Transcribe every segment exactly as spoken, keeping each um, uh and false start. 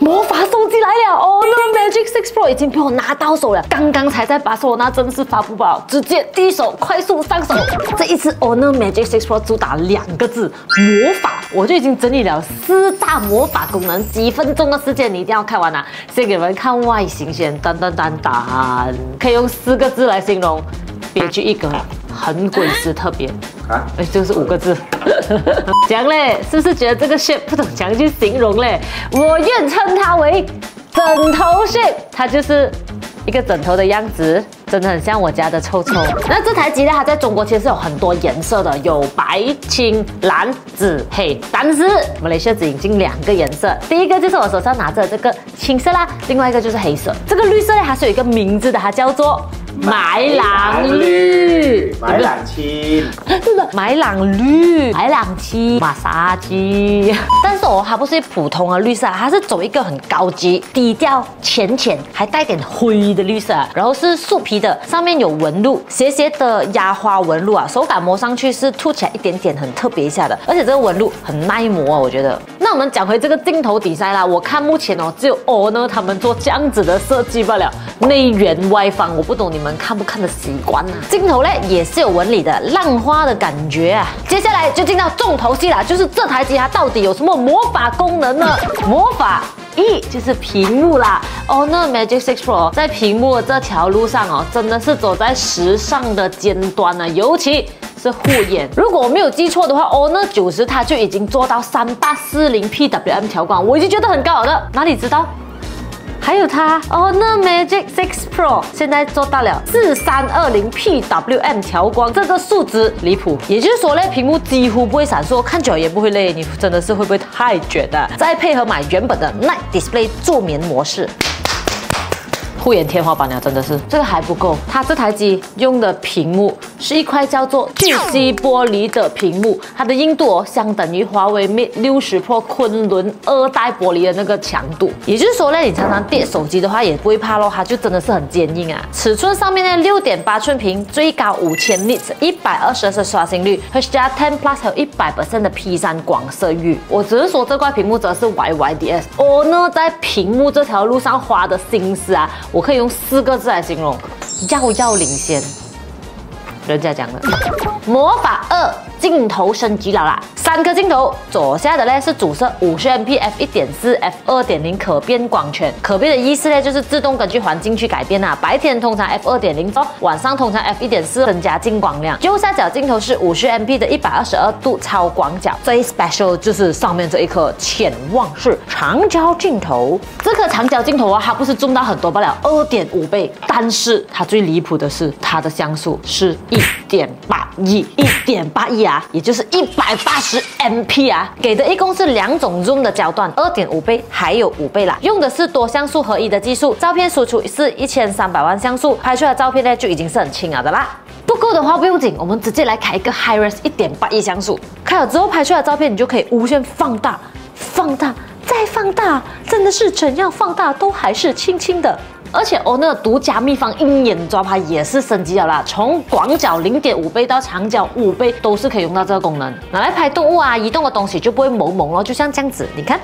魔法手机来了 ，Honor Magic 六 Pro 已经被我拿到手了，刚刚才在巴塞罗那正式发布吧，直接第一手快速上手。这一次 Honor Magic 六 Pro 主打两个字，魔法，我就已经整理了四大魔法功能，几分钟的时间你一定要看完啊！先给你们看外形先，当当当当，可以用四个字来形容，别具一格，很鬼子特别。 啊，哎，就是五个字，讲嘞，是不是觉得这个 shape 不懂讲去形容嘞？我愿称它为枕头 shape， 它就是一个枕头的样子，真的很像我家的臭臭。那这台机呢，它在中国其实有很多颜色的，有白、青、蓝、紫、黑，但是马来西亚只引进两个颜色，第一个就是我手上拿着这个青色啦，另外一个就是黑色。这个绿色呢，它是有一个名字的，它叫做 埋狼绿，埋狼青，是的，埋狼绿，埋狼青，马杀鸡。但是哦，它不是普通的绿色，它是走一个很高级、低调、浅浅，还带点灰的绿色。然后是树皮的，上面有纹路，斜斜的压花纹路啊，手感摸上去是凸起来一点点，很特别一下的。而且这个纹路很耐磨啊，我觉得。那我们讲回这个镜头底下啦，我看目前哦，只有 Honor 他们做这样子的设计罢了，内圆外方，我不懂你 你们看不看的习惯啊？镜头嘞也是有纹理的，浪花的感觉啊。接下来就进到重头戏啦，就是这台机它到底有什么魔法功能呢？魔法一就是屏幕啦。Honor Magic 六 Pro 在屏幕这条路上哦，真的是走在时尚的尖端啊，尤其 是护眼。如果我没有记错的话 ，Honor 九十它就已经做到三八四零 P W M 调光，我已经觉得很高了。哪里知道？ 还有它 Honor Magic 六 Pro 现在做到了四三二零 P W M 调光，这个数值离谱。也就是说呢，屏幕几乎不会闪烁，看久了也不会累。你真的是会不会太卷了？再配合买原本的 Night Display 助眠模式，护眼天花板了，真的是。这个还不够，它这台机用的屏幕是一块叫做聚酰玻璃的屏幕，它的硬度哦相等于华为 Mate 六十 Pro 昆仑二代玻璃的那个强度。也就是说呢，你常常跌手机的话也不会怕咯，它就真的是很坚硬啊。尺寸上面呢， 六点八寸屏，最高 五千尼特， 一百二十赫兹刷新率 ，H D R 十 Plus 还有 百分之百 的 P 三 光色域。我只是说这块屏幕则是 Y Y D S。Honor 在屏幕这条路上花的心思啊，我可以用四个字来形容：遥遥领先。 人家讲的魔法二镜头升级了啦，三颗镜头，左下的呢是主摄 五十 M P F 一点四 F 二点零 可变光圈，可变的意思呢就是自动根据环境去改变啦、啊，白天通常 F 二点零 到晚上通常 F 一点四 增加进光量。右下角镜头是 五十 M P 的一百二十二度超广角，最 special 就是上面这一颗潜望式长焦镜头，这颗长焦镜头啊，它不是重到很多罢了， 二点五倍，但是它最离谱的是它的像素是 一点八亿， 一点八亿啊，也就是一百八十 M P 啊，给的一共是两种 zoom 的焦段， 二点五倍还有五倍啦，用的是多像素合一的技术，照片输出是一千三百万像素，拍出来的照片呢就已经是很清了的啦。 不够的话不用紧，我们直接来开一个 high res 一点八亿像素，开了之后拍出来的照片你就可以无限放大、放大再放大，真的是怎样放大都还是轻轻的。而且 Honor 独家秘方鹰眼抓拍也是升级了啦，从广角 零点五倍到长角五倍都是可以用到这个功能，拿来拍动物啊、移动的东西就不会朦胧咯，就像这样子，你看。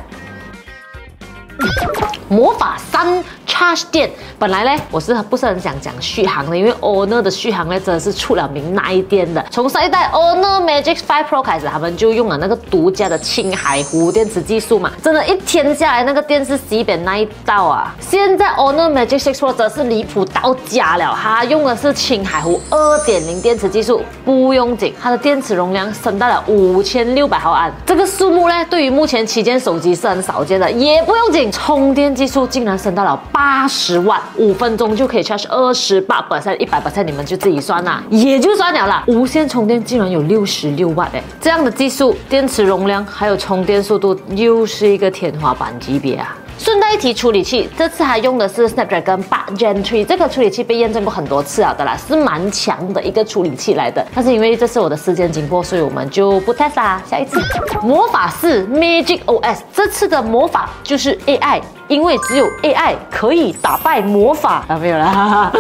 魔法三 charge 电，本来呢我是不是很想讲续航的，因为 Honor 的续航呢真的是出了名耐电的。从上一代 Honor Magic 五 Pro 开始，他们就用了那个独家的青海湖电池技术嘛，真的，一天下来那个电是西边那一道啊。现在 Honor Magic 六 Pro 则是离谱到家了，它用的是青海湖 二点零 电池技术，不用紧，它的电池容量升到了五千六百毫安，这个数目呢对于目前旗舰手机是很少见的，也不用紧，充电 技术竟然升到了八十万，五分钟就可以 charge 二十八 percent、一百 percent， 你们就自己算啦，也就算了啦。无线充电竟然有六十六瓦哎，这样的技术、电池容量还有充电速度，又是一个天花板级别啊！ 顺带一提，处理器这次还用的是 Snapdragon 八 Gen 三， 这个处理器被验证过很多次了的啦，是蛮强的一个处理器来的。但是因为这是我的时间经过，所以我们就不 test 啦，下一次。魔法四 Magic O S， 这次的魔法就是 A I 因为只有 A I 可以打败魔法啊，没有啦。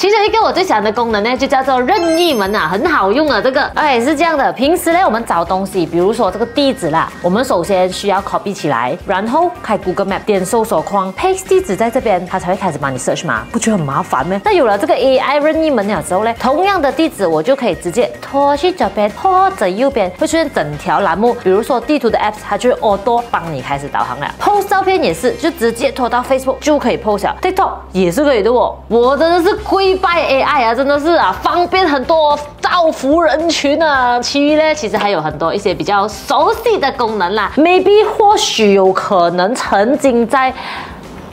其实一个我最想的功能呢，就叫做任意门啊，很好用啊。这个哎是这样的，平时呢我们找东西，比如说这个地址啦，我们首先需要 copy 起来，然后开 Google Map 点搜索框 ，paste 地址在这边，它才会开始帮你 search 嘛，不觉得很麻烦吗？那有了这个 A I 任意门了之后呢，同样的地址我就可以直接拖去左边，拖着右边，会出现整条栏目。比如说地图的 app， 它就会 auto 帮你开始导航了。post 照片也是，就直接拖到 Facebook 就可以 post 了 ，TikTok 也是可以的哦。我真的是跪拜 A I 啊，真的是啊，方便很多，造福人群啊。其余呢，其实还有很多一些比较熟悉的功能啦 ，maybe 或许有可能曾经在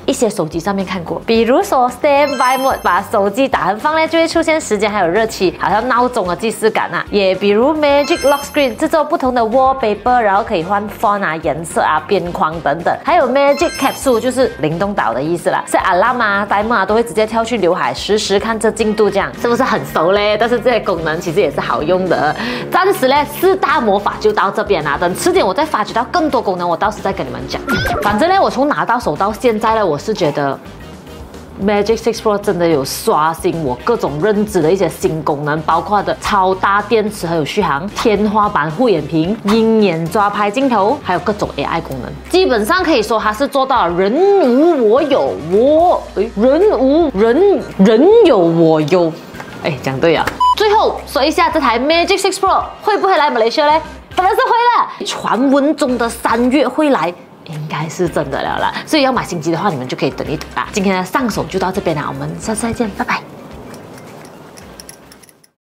一些手机上面看过，比如说 Stand by Mode， 把手机打横放呢，就会出现时间还有日期，好像闹钟的即视感啊。也比如 Magic Lock Screen 制作不同的 wallpaper， 然后可以换 font 啊、颜色啊、边框等等。还有 Magic Capsule 就是灵动岛的意思啦，是 alarm 啊、timer 啊都会直接跳去刘海，实时看这进度，这样是不是很熟嘞？但是这些功能其实也是好用的。暂时呢，四大魔法就到这边啦，等迟点我再发掘到更多功能，我到时再跟你们讲。反正呢，我从拿到手到现在呢，我是觉得 Magic 六 Pro 真的有刷新我各种认知的一些新功能，包括的超大电池还有续航、天花板护眼屏、鹰眼抓拍镜头，还有各种 A I 功能。基本上可以说它是做到人无我有，我人无人人有我有。哎，讲对啊。最后说一下这台 Magic 六 Pro 会不会来马来西亚呢？当然是会了，传闻中的三月会来。应该是真的了啦，所以要买新机的话，你们就可以等一等啦。今天的上手就到这边啦，我们下次再见，拜拜。